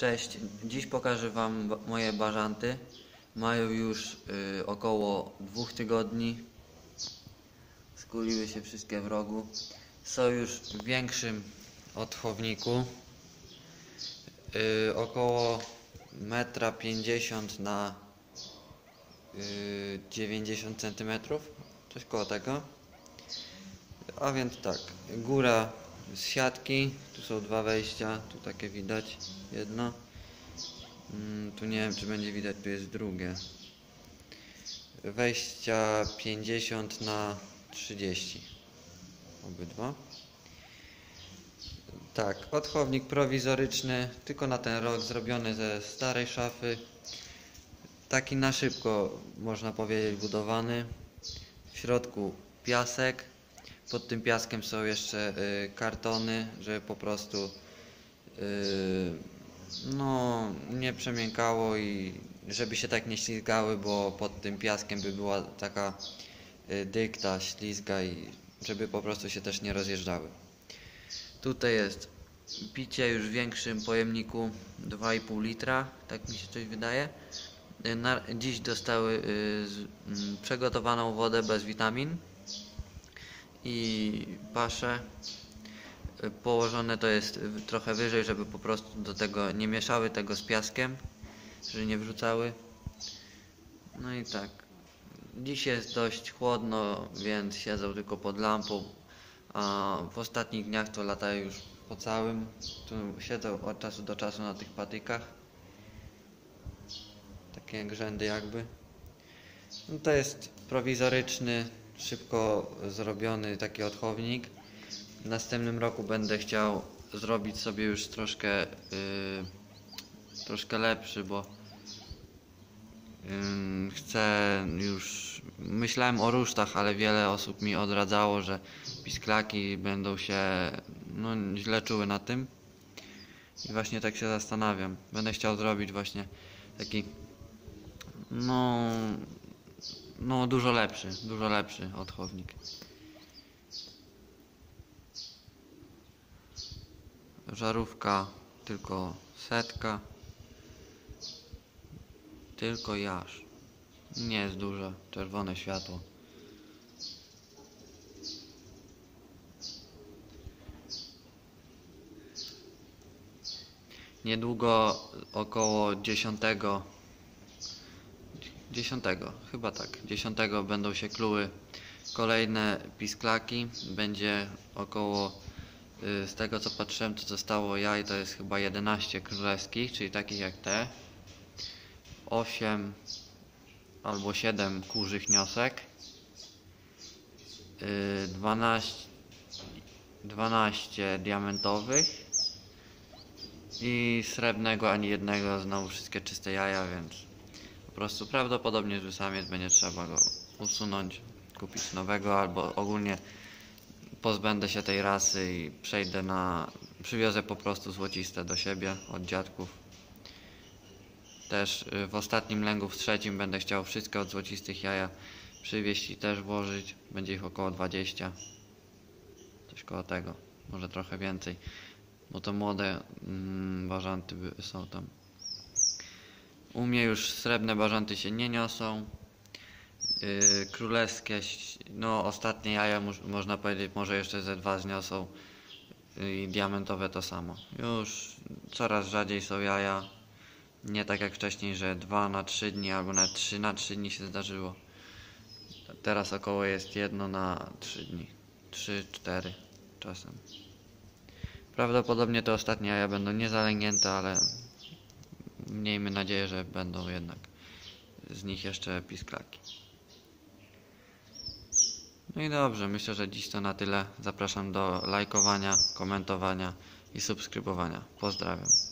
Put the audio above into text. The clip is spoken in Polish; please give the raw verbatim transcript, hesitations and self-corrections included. Cześć, dziś pokażę Wam moje bażanty. Mają już y, około dwóch tygodni. Skuliły się wszystkie w rogu. Są już w większym odchowniku. Y, około jeden pięćdziesiąt metra na y, dziewięćdziesiąt centymetrów. Coś koło tego. A więc tak, góra z siatki, tu są dwa wejścia, tu takie widać jedno, mm, tu nie wiem czy będzie widać, tu jest drugie, wejścia pięćdziesiąt na trzydzieści obydwa. Tak, odchownik prowizoryczny, tylko na ten rok, zrobiony ze starej szafy, taki na szybko można powiedzieć budowany. W środku piasek. Pod tym piaskiem są jeszcze y, kartony, żeby po prostu y, no, nie przemiękało i żeby się tak nie ślizgały, bo pod tym piaskiem by była taka y, dykta, ślizga i żeby po prostu się też nie rozjeżdżały. Tutaj jest picie już w większym pojemniku dwa i pół litra, tak mi się coś wydaje. Y, na, dziś dostały y, z, y, przygotowaną wodę bez witamin. I pasze położone to jest trochę wyżej, żeby po prostu do tego nie mieszały tego z piaskiem, żeby nie wrzucały. No i tak, dziś jest dość chłodno, więc siedzą tylko pod lampą, a w ostatnich dniach to latają już po całym, tu siedzą od czasu do czasu na tych patykach, takie grzędy jakby. No to jest prowizoryczny, szybko zrobiony taki odchownik. W następnym roku będę chciał zrobić sobie już troszkę yy, troszkę lepszy, bo yy, chcę już, myślałem o rusztach, ale wiele osób mi odradzało, że pisklaki będą się no, źle czuły na tym i właśnie tak się zastanawiam. Będę chciał zrobić właśnie taki no No dużo lepszy, dużo lepszy odchownik. Żarówka, tylko setka. Tylko jaż. Nie jest duże, czerwone światło. Niedługo około dziesiątego dziesiątego, chyba tak, dziesiątego będą się kluły kolejne pisklaki, będzie około, yy, z tego co patrzyłem, to zostało jaj, to jest chyba jedenaście królewskich, czyli takich jak te, osiem albo siedem kurzych niosek, yy, dwanaście, dwanaście diamentowych i srebrnego ani jednego, znowu wszystkie czyste jaja, więc po prostu prawdopodobnie że samiec będzie trzeba go usunąć, kupić nowego albo ogólnie pozbędę się tej rasy i przejdę na, przywiozę po prostu złociste do siebie od dziadków. Też w ostatnim lęgu, w trzecim, będę chciał wszystkie od złocistych jaja przywieźć i też włożyć, będzie ich około dwadzieścia, coś koło tego, może trochę więcej, bo to młode mm, bażanty są tam. U mnie już srebrne bażanty się nie niosą, yy, królewskie, no ostatnie jaja można powiedzieć, może jeszcze ze dwa zniosą i yy, diamentowe to samo. Już coraz rzadziej są jaja, nie tak jak wcześniej, że dwa na trzy dni albo na trzy na trzy dni się zdarzyło. Teraz około jest jedno na trzy dni, trzy cztery czasem. Prawdopodobnie te ostatnie jaja będą niezalęgnięte, ale miejmy nadzieję, że będą jednak z nich jeszcze pisklaki. No i dobrze, myślę, że dziś to na tyle. Zapraszam do lajkowania, komentowania i subskrybowania. Pozdrawiam.